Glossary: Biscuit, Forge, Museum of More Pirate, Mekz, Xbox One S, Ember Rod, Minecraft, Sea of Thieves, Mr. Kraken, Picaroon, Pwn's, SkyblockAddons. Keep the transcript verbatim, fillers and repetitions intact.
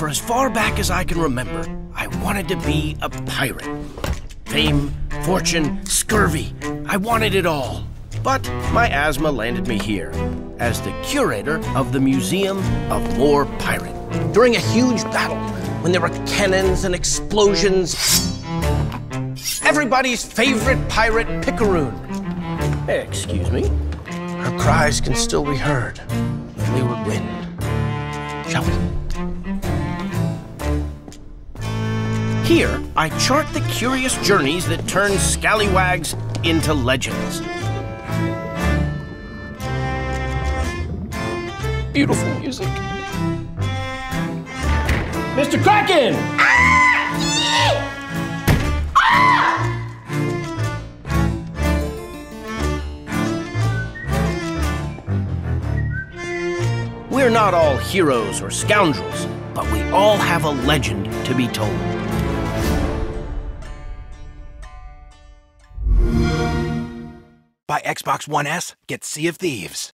For as far back as I can remember, I wanted to be a pirate. Fame, fortune, scurvy, I wanted it all. But my asthma landed me here, as the curator of the Museum of More Pirate. During a huge battle, when there were cannons and explosions, everybody's favorite pirate, Picaroon. Excuse me. Her cries can still be heard in the leeward wind. Shall we? Here, I chart the curious journeys that turn scallywags into legends. Beautiful music. Mister Kraken! Ah! Ah! We're not all heroes or scoundrels, but we all have a legend to be told. By Xbox One S, get Sea of Thieves.